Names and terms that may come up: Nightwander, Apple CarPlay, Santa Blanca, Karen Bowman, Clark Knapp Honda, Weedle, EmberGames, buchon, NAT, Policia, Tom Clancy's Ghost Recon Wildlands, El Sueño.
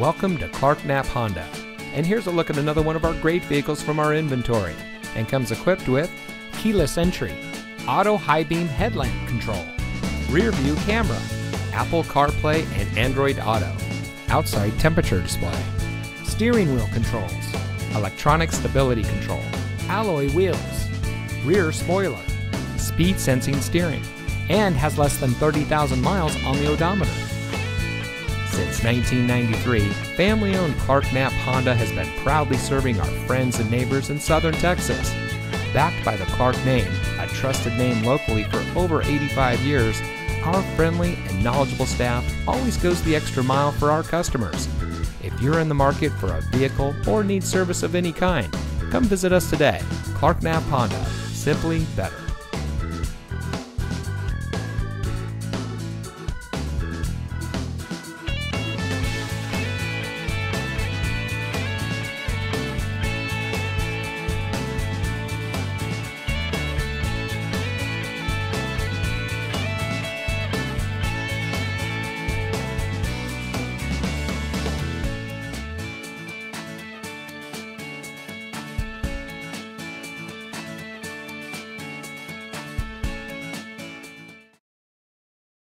Welcome to Clark Knapp Honda, and here's a look at another one of our great vehicles from our inventory, and comes equipped with keyless entry, auto high beam headlamp control, rear view camera, Apple CarPlay and Android Auto, outside temperature display, steering wheel controls, electronic stability control, alloy wheels, rear spoiler, speed sensing steering, and has less than 30,000 miles on the odometer. Since 1993, family-owned Clark Knapp Honda has been proudly serving our friends and neighbors in southern Texas. Backed by the Clark name, a trusted name locally for over 85 years, our friendly and knowledgeable staff always goes the extra mile for our customers. If you're in the market for a vehicle or need service of any kind, come visit us today. Clark Knapp Honda, simply better.